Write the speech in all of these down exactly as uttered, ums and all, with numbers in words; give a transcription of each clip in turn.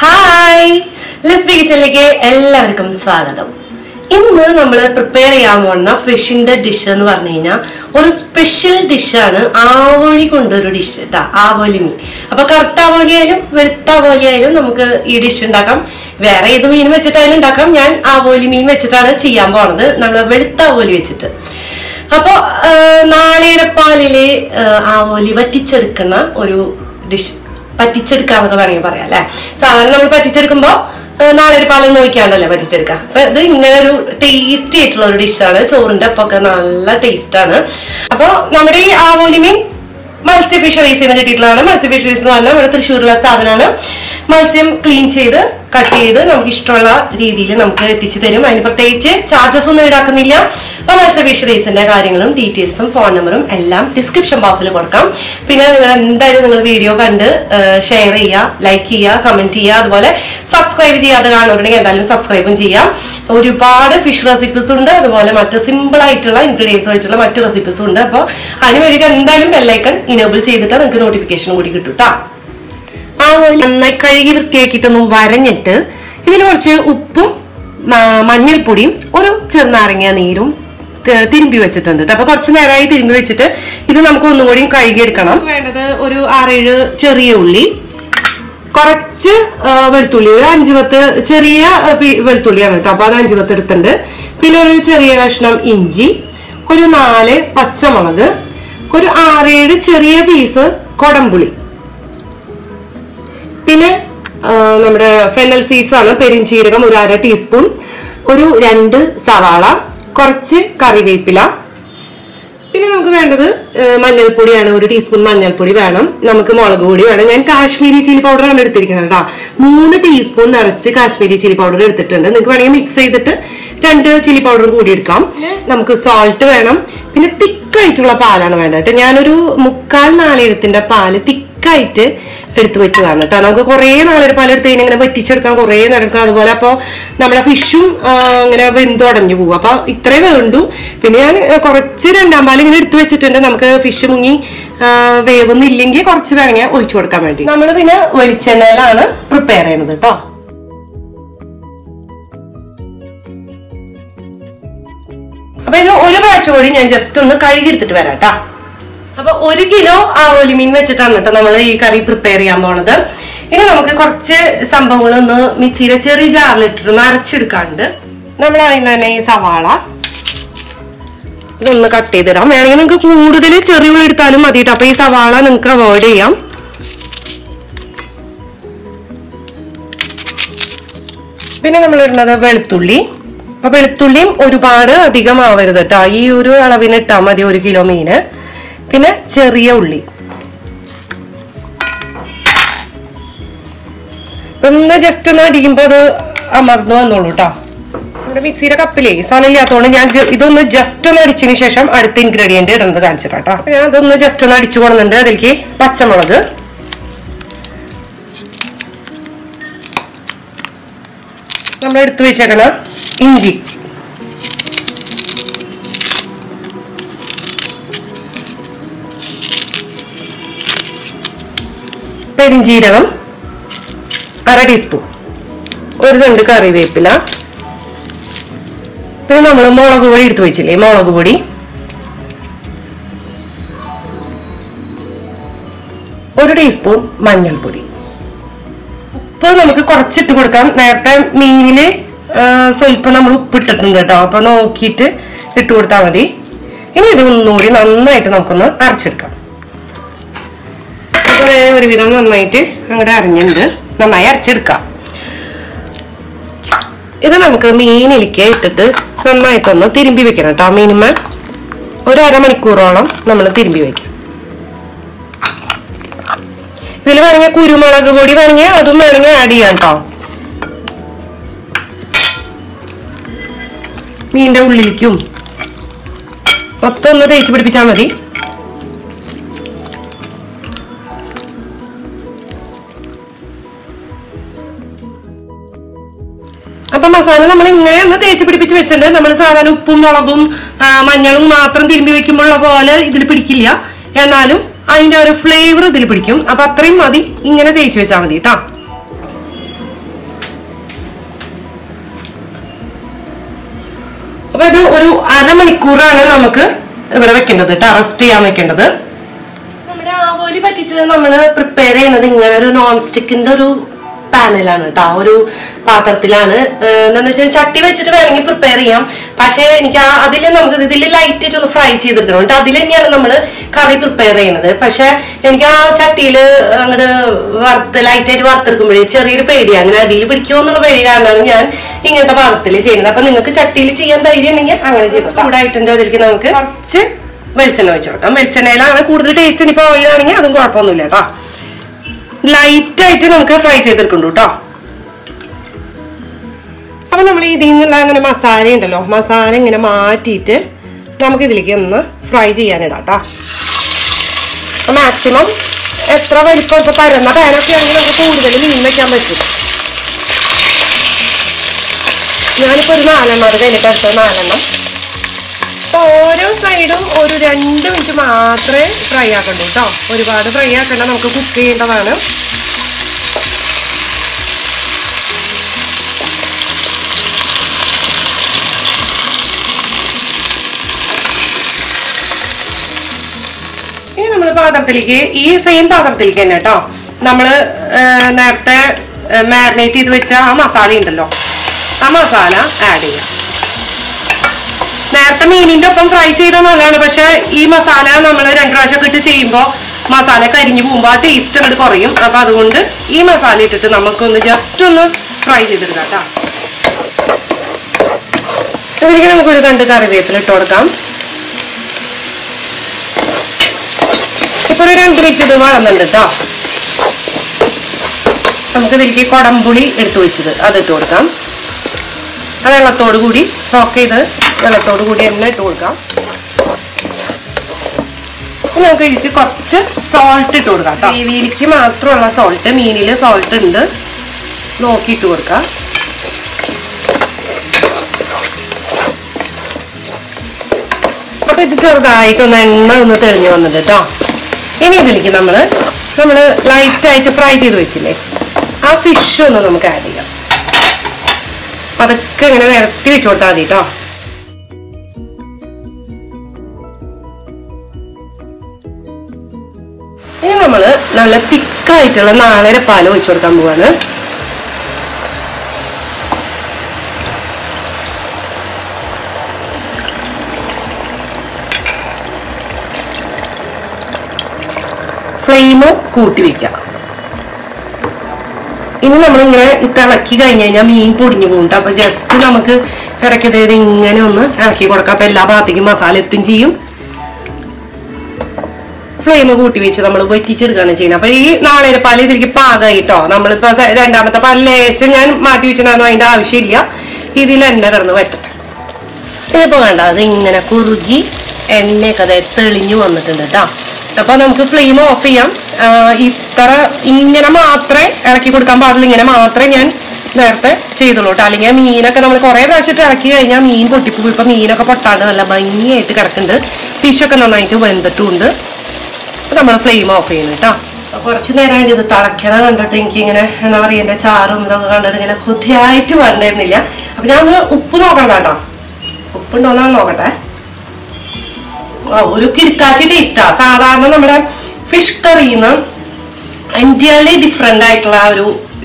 Hi let's ബിഗിനിലേക്ക് എല്ലാവർക്കും സ്വാഗതം. ഇന്ന് നമ്മൾ പ്രിപ്പയർ ചെയ്യാൻ പോകുന്ന ഫിഷിന്റെ ഡിഷ് എന്ന് പറഞ്ഞു കഴിഞ്ഞാൽ ഒരു സ്പെഷ്യൽ ഡിഷാണ് ആവോലി കൊണ്ടൊരു ഡിഷ് കേട്ടോ, ആവോലി മീൻ. അപ്പൊ കറുത്ത ആവോലി ആയാലും വെളുത്ത ആവോലി ആയാലും നമുക്ക് ഈ ഡിഷ് ഉണ്ടാക്കാം. വേറെ ഏത് മീൻ വെച്ചിട്ടായാലും ഉണ്ടാക്കാം. ഞാൻ ആവോലി മീൻ വെച്ചിട്ടാണ് ചെയ്യാൻ പോണത്, നമ്മൾ വെളുത്ത ആവോലി വെച്ചിട്ട്. അപ്പൊ നാളികേരപ്പാലില് ആവോലി വറ്റിച്ചെടുക്കുന്ന ഒരു ഡിഷ്, പറ്റിച്ചെടുക്കാന്നൊക്കെ വേണമെങ്കിൽ പറയാം അല്ലെ. സാധാരണ നമ്മൾ പറ്റിച്ചെടുക്കുമ്പോ നാളൊരു പാലം നോക്കിയാണല്ലോ പറ്റിച്ചെടുക്കാം. അപ്പൊ ഇത് ഇങ്ങനെ ഒരു ടേസ്റ്റി ആയിട്ടുള്ള ഒരു ഡിഷാണ്, ചോറിന്റെ ഒപ്പം ഒക്കെ നല്ല ടേസ്റ്റ് ആണ്. അപ്പൊ നമ്മുടെ ഈ ആവോലി മീൻ മത്സ്യ ഫിഷറീസ് എന്ന് കിട്ടിയിട്ടുള്ളതാണ്. മത്സ്യ ഫിഷറീസ് എന്ന് പറഞ്ഞാൽ നമ്മുടെ തൃശ്ശൂരുള്ള സ്ഥാപനമാണ്. മത്സ്യം ക്ലീൻ ചെയ്ത് കട്ട് ചെയ്ത് നമുക്ക് ഇഷ്ടമുള്ള രീതിയിൽ നമുക്ക് എത്തിച്ചു തരും. അതിന് പ്രത്യേകിച്ച് ചാർജസ് ഒന്നും ഈടാക്കുന്നില്ല. അപ്പോൾ മത്സ്യ ഫിഷറീസിന്റെ കാര്യങ്ങളും ഡീറ്റെയിൽസും ഫോൺ നമ്പറും എല്ലാം ഡിസ്ക്രിപ്ഷൻ ബോക്സിൽ കൊടുക്കാം. പിന്നെ നിങ്ങൾ എന്തായാലും നിങ്ങൾ വീഡിയോ കണ്ട് ഷെയർ ചെയ്യുക, ലൈക്ക് ചെയ്യുക, കമന്റ് ചെയ്യുക. അതുപോലെ സബ്സ്ക്രൈബ് ചെയ്യാതെ കാണുന്നുണ്ടെങ്കിൽ എന്തായാലും സബ്സ്ക്രൈബും ചെയ്യാം. ഒരുപാട് ഫിഷ് റെസിപ്പീസ് ഉണ്ട്, അതുപോലെ മറ്റ് സിമ്പിൾ ആയിട്ടുള്ള ഇൻഗ്രീഡിയൻസ് വെച്ചുള്ള മറ്റ് റെസിപ്പീസും ഉണ്ട്. അപ്പോൾ അതിന് വേണ്ടിയിട്ട് എന്തായാലും ബെല്ലൈക്കൺ ഇനേബിൾ ചെയ്തിട്ട് നിങ്ങൾക്ക് നോട്ടിഫിക്കേഷൻ കൂടി കിട്ടും കേട്ടോ. ആവോലി നന്നായി കഴുകി വൃത്തിയാക്കിയിട്ടൊന്നും വരഞ്ഞിട്ട് ഇതിൽ കുറച്ച് ഉപ്പും മഞ്ഞൾപ്പൊടിയും ഒരു ചെറുനാരങ്ങ നീരും തിരുമ്പി വെച്ചിട്ടുണ്ട് കേട്ടോ. അപ്പൊ കുറച്ച് നേരമായി തിരുമ്പി വെച്ചിട്ട് ഇത് നമുക്ക് ഒന്നും കൂടി കഴുകിയെടുക്കണം. വേണ്ടത് ഒരു ആറേഴ് ചെറിയ ഉള്ളി, കുറച്ച് വെളുത്തുള്ളി, ഒരു അഞ്ചു പത്ത് ചെറിയ വെളുത്തുള്ളിയാണ് കേട്ടോ. അപ്പൊ അത് അഞ്ചു പത്ത് എടുത്തിട്ടുണ്ട്. പിന്നെ ഒരു ചെറിയ കഷ്ണം ഇഞ്ചി, ഒരു നാല് പച്ചമുളക്, ഒരു ആറേഴ് ചെറിയ പീസ് കൊടംപുളി, പിന്നെ നമ്മുടെ ഫെനൽ സീഡ്സ് ആണ്, പെരിഞ്ചീരകം ഒരു അര ടീസ്പൂൺ, ഒരു രണ്ട് സവാള, കുറച്ച് കറിവേപ്പില. പിന്നെ നമുക്ക് വേണ്ടത് മഞ്ഞൾപ്പൊടിയാണ്, ഒരു ടീസ്പൂൺ മഞ്ഞൾപ്പൊടി വേണം. നമുക്ക് മുളക് പൊടി വേണം. ഞാൻ കാശ്മീരി ചില്ലി പൗഡറാണ് എടുത്തിരിക്കുന്നത് കേട്ടോ. മൂന്ന് ടീസ്പൂൺ നിറച്ച് കാശ്മീരി ചില്ലി പൗഡർ എടുത്തിട്ടുണ്ട്. നിങ്ങൾക്ക് വേണമെങ്കിൽ മിക്സ് ചെയ്തിട്ട് രണ്ട് ചില്ലി പൗഡർ കൂടി എടുക്കാം. നമുക്ക് സോൾട്ട് വേണം. പിന്നെ തിക്കായിട്ടുള്ള പാലാണ് വേണ്ടത് കേട്ടോ. ഞാനൊരു മുക്കാൽ നാളികേരത്തിന്റെ പാല് തിക്കായിട്ട് എടുത്തു വെച്ചതാണ് കേട്ടോ. നമുക്ക് കുറേ നാളൊരു പാലെടുത്ത് കഴിഞ്ഞാൽ ഇങ്ങനെ വറ്റിച്ചെടുക്കാൻ കുറേ നേരം എടുക്കാം. അതുപോലെ അപ്പോൾ നമ്മുടെ ഫിഷും ഇങ്ങനെ വെന്തുടഞ്ഞു പോകും. അപ്പോൾ ഇത്രയും വേണ്ടു. പിന്നെ ഞാൻ കുറച്ച് രണ്ടാം പാൽ ഇങ്ങനെ എടുത്തു വെച്ചിട്ടുണ്ട്. നമുക്ക് ഫിഷ് മുങ്ങി വേവുന്നില്ലെങ്കിൽ കുറച്ച് വേണമെങ്കിൽ ഒഴിച്ചു കൊടുക്കാൻ വേണ്ടി. നമ്മൾ പിന്നെ വെളിച്ചെണ്ണയിലാണ് പ്രിപ്പയർ ചെയ്യുന്നത് കേട്ടോ. അപ്പൊ ഇത് ഒരു പ്രാവശ്യം കൂടി ഞാൻ ജസ്റ്റ് ഒന്ന് കഴുകി എടുത്തിട്ട് വരാം കേട്ടോ. അപ്പൊ ഒരു കിലോ ആവോലി മീൻ വെച്ചിട്ടാണ് കേട്ടോ നമ്മൾ ഈ കറി പ്രിപ്പയർ ചെയ്യാൻ പോണത്. ഇനി നമുക്ക് കുറച്ച് സംഭവങ്ങളൊന്ന് മിക്സിയിലെ ചെറിയ ജാറിലിട്ടിട്ടൊന്ന് അരച്ചെടുക്കാണ്ട് നമ്മൾ അതിന് തന്നെ ഈ സവാള ഇതൊന്ന് കട്ട് ചെയ്തിടാം. വേണമെങ്കിൽ നിങ്ങൾക്ക് കൂടുതൽ ചെറിയ എടുത്താലും മതി കേട്ടോ. അപ്പൊ ഈ സവാള നിങ്ങൾക്ക് അവോയ്ഡ് ചെയ്യാം. പിന്നെ നമ്മൾ ഇടുന്നത് വെളുത്തുള്ളി. അപ്പൊ വെളുത്തുള്ളിയും ഒരുപാട് അധികം ആവരുത് കേട്ടോ. ഈ ഒരു അളവിന് ഇട്ടാൽ മതി ഒരു കിലോ മീന്. പിന്നെ ചെറിയ ഉള്ളി ഒന്ന് ജസ്റ്റ് ഒന്ന് അടിക്കുമ്പോ അത് അമർന്നു വന്നോളൂ കേട്ടോ. നമ്മുടെ മിക്സിയുടെ കപ്പിലേ സാധനം ഇല്ലാത്തതുകൊണ്ട് ഞാൻ ഇതൊന്ന് ജസ്റ്റ് ഒന്ന് അടിച്ചതിന് ശേഷം അടുത്ത ഇൻഗ്രീഡിയന്റ് ഇടുന്നത് കാണിച്ചിട്ടാ കേട്ടോ. ഞാൻ അതൊന്ന് ജസ്റ്റ് ഒന്ന് അടിച്ചു കൊടുക്കുന്നുണ്ട്. അതിലേക്ക് പച്ചമുളക്, നമ്മൾ എടുത്തു വെച്ചേക്കണ ഇഞ്ചി, പെരിഞ്ചീരകം അര ടീസ്പൂൺ, ഒരു രണ്ട് കറിവേപ്പില, പിന്നെ നമ്മൾ മുളക് പൊടി എടുത്തു വെച്ചില്ലേ മുളക് പൊടി, ഒരു ടീസ്പൂൺ മഞ്ഞൾപ്പൊടി. ഉപ്പ് നമുക്ക് കുറച്ചിട്ട് കൊടുക്കാം. നേരത്തെ മീനില് സ്വല്പം നമ്മൾ ഉപ്പ് ഇട്ടിട്ടുണ്ട് കേട്ടോ. അപ്പൊ നോക്കിയിട്ട് ഇട്ട് കൊടുത്താൽ മതി. ഇനി ഇത് ഒന്നുകൂടി നന്നായിട്ട് നമുക്കൊന്ന് അരച്ചെടുക്കാം. ഒരുവിധം നന്നായിട്ട് അങ്ങോട്ട് അരഞ്ഞിട്ടുണ്ട്. നന്നായി അരച്ചെടുക്കാം. ഇത് നമുക്ക് മീനിലേക്ക് ഇട്ടിട്ട് നന്നായിട്ടൊന്ന് തിരുമ്പി വെക്കണം കേട്ടോ. മിനിമം ഒരു അരമണിക്കൂറോളം നമ്മൾ തിരുമ്പി വെക്കാം. ഇതിൽ വേണമെങ്കിൽ കുരുമുളക് പൊടി വേണമെങ്കിൽ അതും വേണമെങ്കിൽ ആഡ് ചെയ്യാം കേട്ടോ. മീനിന്റെ ഉള്ളിലേക്കും മൊത്തം ഒന്ന് തേച്ച് പിടിപ്പിച്ചാൽ മതി. അപ്പൊ മസാല നമ്മൾ ഇങ്ങനെ ഒന്ന് തേച്ച് പിടിപ്പിച്ച് വെച്ചിട്ടുണ്ട്. നമ്മൾ സാധാരണ ഉപ്പും മുളകും മഞ്ഞളും മാത്രം തിരുമ്പി വെക്കുമ്പോഴുള്ള പോലെ ഇതിൽ പിടിക്കില്ല, എന്നാലും അതിന്റെ ഒരു ഫ്ലേവർ ഇതിൽ പിടിക്കും. അപ്പൊ അത്രയും മതി. ഇങ്ങനെ തേച്ച് വെച്ചാൽ മതി കേട്ടോ. अब इधर ഒരു അരമണിക്കൂറാണ് നമുക്ക് ഇവിടെ വെക്കേണ്ടത് ട്ടോ റെസ്റ്റ് ചെയ്യാൻ വെക്കേണ്ടത് നമ്മുടെ ആവോലി പറ്റിച്ചത് നമ്മൾ പ്രിപ്പയർ ചെയ്യുന്നത് ഇങ്ങനെ ഒരു നോൺ സ്റ്റിക്കിന്റെ ഒരു പാനിലാണ് ട്ടോ ഒരു പാത്രത്തിലാണ് എന്താന്ന് വെച്ചാൽ ചട്ടി വെച്ചിട്ട് വേണമെങ്കിൽ പ്രിപ്പയർ ചെയ്യാം പക്ഷേ എനിക്ക് അതിൽ നമുക്ക് ഇതിൽ ലൈറ്റ് ഒന്ന് ഫ്രൈ ചെയ്തെടുക്കണം ട്ടോ അതിൽ തന്നെയാണ് നമ്മൾ കറി പ്രിപ്പയർ ചെയ്യുന്നത് പക്ഷേ എനിക്ക് ആ ചട്ടിയിൽ അങ്ങോട്ട് വറുത്ത് ലൈറ്റായിട്ട് വറുത്തെടുക്കുമ്പോൾ ചെറിയൊരു പേടിയാണ് അങ്ങനെ അടിയിൽ പിടിക്കുമോ എന്നുള്ള പേടി കാരണമാണ് ഞാൻ ഇങ്ങനത്തെ പാത്രത്തിൽ ചെയ്യുന്നത് അപ്പോൾ നിങ്ങൾക്ക് ചട്ടിയിൽ ചെയ്യാൻ ധൈര്യം ഉണ്ടെങ്കിൽ അങ്ങനെ ചെയ്തോ ചൂടായിട്ടുണ്ട് അതിലേക്ക് നമുക്ക് കുറച്ച് വെളിച്ചെണ്ണ വെച്ച് കൊടുക്കാം വെളിച്ചെണ്ണയിലാണ് കൂടുതൽ ടേസ്റ്റ് ഇനിയിപ്പോൾ ഓയിലാണെങ്കിൽ അതും കുഴപ്പമൊന്നുമില്ല കേട്ടോ लाइट नमुक्कु फ्राई चेय्तेडुक्कुन्नु केट्टो अप्पोल नम्मल इदिन्नुल्ल अंगने मसाला उंडल्लो मसाला इंगने माट्टियिट्टु नमुक्कु इदिलेक्कु ओन्नु फ्राई चेय्यान इडाम केट्टो अप्पोल मैक्सिमम एत्र वेलिप्पम इप्पोल परन्न पैनोक्के आണെങ്കിൽ നമുക്ക് കൂടുതൽ മീൻ വെക്കാൻ പറ്റും ഞാനിപ്പോൾ ഒരു നാലെണ്ണം അതിലേക്ക് ഇട്ടു നാലെണ്ണം ഓരോ സൈഡും ഒരു രണ്ട് മിനിറ്റ് മാത്രമേ ഫ്രൈ ആക്കണ്ടൂ കേട്ടോ ഒരുപാട് ഫ്രൈ ആക്കണ്ട നമുക്ക് കുക്ക് ചെയ്യേണ്ടതാണ് ഇനി നമ്മൾ പാത്രത്തിലേക്ക് ഈ സെയിം പാത്രത്തിലേക്ക് തന്നെ കേട്ടോ നമ്മൾ നേരത്തെ മാരിനേറ്റ് ചെയ്ത് വെച്ച ആ മസാല ഉണ്ടല്ലോ ആ മസാല ആഡ് ചെയ്യാം നേരത്തെ മീനിന്റെ ഒപ്പം ഫ്രൈ ചെയ്ത നല്ലതാണ് പക്ഷെ ഈ മസാല നമ്മൾ രണ്ടു പ്രാവശ്യം ഇട്ട് ചെയ്യുമ്പോൾ മസാല കരിഞ്ഞു പോകുമ്പോൾ ആ ടേസ്റ്റ് അങ്ങോട്ട് കുറയും അപ്പോൾ അതുകൊണ്ട് ഈ മസാല ഇട്ടിട്ട് നമുക്കൊന്ന് ജസ്റ്റ് ഒന്ന് ഫ്രൈ ചെയ്തെടുക്കാം കേട്ടോ ഇതിലേക്ക് നമുക്കൊരു രണ്ട് കറിവേപ്പില ഇട്ട് കൊടുക്കാം ഇപ്പോൾ ഒരു രണ്ട് മിനിറ്റ് ഇത് വഴന്നുണ്ട് കേട്ടോ നമുക്കിതിലേക്ക് കൊടംപുളി എടുത്തു വെച്ചത് അത് ഇട്ട് കൊടുക്കാം ആ വെള്ളത്തോടു കൂടി സോക്ക് ചെയ്ത് വെള്ളത്തോടു കൂടി തന്നെ ഇട്ട് കൊടുക്കാം നമുക്ക് ഇതിലേക്ക് കുറച്ച് സോൾട്ട് ഇട്ട് കൊടുക്കാം ഗ്രേവിയിലേക്ക് മാത്രമുള്ള സോൾട്ട് മീനിൽ സോൾട്ട് ഉണ്ട് നോക്കിയിട്ട് കൊടുക്കാം അപ്പോൾ ഇത് ചെറുതായിട്ടൊന്ന് എണ്ണ ഒന്ന് തെളിഞ്ഞു വന്നിട്ട് കേട്ടോ ഇനി ഇതിലേക്ക് നമ്മൾ നമ്മൾ ലൈറ്റായിട്ട് ഫ്രൈ ചെയ്ത് വെച്ചില്ലേ ആ ഫിഷ് ഒന്ന് നമുക്ക് ആഡ് ചെയ്യാം അതൊക്കെ ഇങ്ങനെ നിരത്തി വെച്ച് കൊടുത്താൽ മതി കേട്ടോ ഇനി നമ്മൾ നല്ല തിക്കായിട്ടുള്ള നാലര പാല് ഒഴിച്ചു കൊടുക്കാൻ പോവാണ് ഫ്ലെയിം കൂട്ടി വെക്കാം ഇനി നമ്മളിങ്ങനെ ഇളക്കി കഴിഞ്ഞ് കഴിഞ്ഞാൽ മീൻ പൊടിഞ്ഞു പോകും അപ്പൊ ജസ്റ്റ് നമുക്ക് ഇടയ്ക്കത് ഇങ്ങനെ ഒന്ന് ഇളക്കി കൊടുക്കാം അപ്പൊ എല്ലാ ഭാഗത്തേക്കും മസാല എത്തും ചെയ്യും ഫ്ലെയിം കൂട്ടി വെച്ച് നമ്മൾ വറ്റിച്ചെടുക്കുകയാണ് ചെയ്യുന്നത് അപ്പൊ ഈ നാളെ പാല് ഇതിലേക്ക് പാകമായിട്ടോ നമ്മളിപ്പോ രണ്ടാമത്തെ പാല് ലേശം ഞാൻ മാറ്റി വെച്ചിട്ടുണ്ടായിരുന്നു അതിന്റെ ആവശ്യമില്ല ഇതിൽ എണ്ണ കിടന്ന് വറ്റട്ടെ ഇതിപ്പോ വേണ്ട അത് ഇങ്ങനെ കുറുകി എണ്ണയൊക്കെ അത് തെളിഞ്ഞു വന്നിട്ടുണ്ട് കേട്ടോ അപ്പൊ നമുക്ക് ഫ്ലെയിം ഓഫ് ചെയ്യാം ഇത്ര ഇങ്ങനെ മാത്രമേ ഇളക്കി കൊടുക്കാൻ പാടുള്ളൂ ഇങ്ങനെ മാത്രമേ ഞാൻ നേരത്തെ ചെയ്തുള്ളൂ കേട്ടോ അല്ലെങ്കിൽ മീനൊക്കെ നമ്മൾ കുറെ പ്രാവശ്യം ഇളക്കി കഴിഞ്ഞാൽ മീൻ പൊട്ടിപ്പോയി ഇപ്പൊ മീനൊക്കെ പൊട്ടാണ്ട് നല്ല ഭംഗിയായിട്ട് കിടക്കുന്നുണ്ട് ഫിഷൊക്കെ നന്നായിട്ട് വെന്തിട്ടുണ്ട് നമ്മൾ ഫ്ലെയിം ഓഫ് ചെയ്യുന്നു കേട്ടോ കുറച്ചു നേരമായിട്ട് ഇത് തിളയ്ക്കണം കണ്ടിട്ട് എനിക്ക് ഇങ്ങനെ എന്താ പറയുക എൻ്റെ ചാറും ഇതൊക്കെ കണ്ടിട്ട് ഇങ്ങനെ കൊതിയായിട്ട് വരണ്ടായിരുന്നില്ല അപ്പൊ ഞാൻ ഉപ്പ് നോക്കണ്ട കേട്ടോ ഉപ്പുണ്ടോന്നാണ് നോക്കട്ടെ ഒരു കിടുക്കാച്ചി ടേസ്റ്റാ സാധാരണ നമ്മുടെ ഫിഷ് കറിന്ന് എൻറ്റയർലി ഡിഫറെൻ്റ് ആയിട്ടുള്ള ആ ഒരു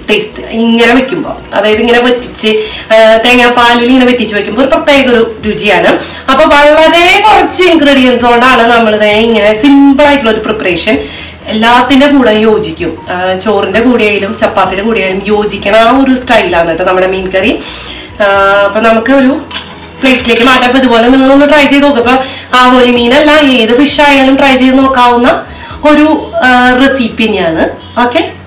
ടേസ്റ്റ് ഇങ്ങനെ വെക്കുമ്പോൾ അതായത് ഇങ്ങനെ വറ്റിച്ച് തേങ്ങാപ്പാലിൽ ഇങ്ങനെ വറ്റിച്ച് വെക്കുമ്പോൾ ഒരു പ്രത്യേക ഒരു രുചിയാണ് അപ്പോൾ വളരെ കുറച്ച് ഇൻഗ്രീഡിയൻസ് കൊണ്ടാണ് നമ്മളിത് ഇങ്ങനെ സിമ്പിളായിട്ടുള്ള ഒരു പ്രിപ്പറേഷൻ എല്ലാത്തിൻ്റെ കൂടെ യോജിക്കും ചോറിൻ്റെ കൂടെയായാലും ചപ്പാത്തിൻ്റെ കൂടെയായാലും യോജിക്കണ ആ ഒരു സ്റ്റൈലാണ് കേട്ടോ നമ്മുടെ മീൻ കറി അപ്പം നമുക്ക് ഒരു പ്ലേറ്റിലേക്ക് മാറ്റാം അപ്പോൾ ഇതുപോലെ നിങ്ങളൊന്ന് ട്രൈ ചെയ്ത് നോക്കുക അപ്പോൾ ആവോലി മീനല്ല ഏത് ഫിഷ് ആയാലും ട്രൈ ചെയ്ത് നോക്കാവുന്ന ഒരു റെസിപ്പി തന്നെയാണ് ഓക്കെ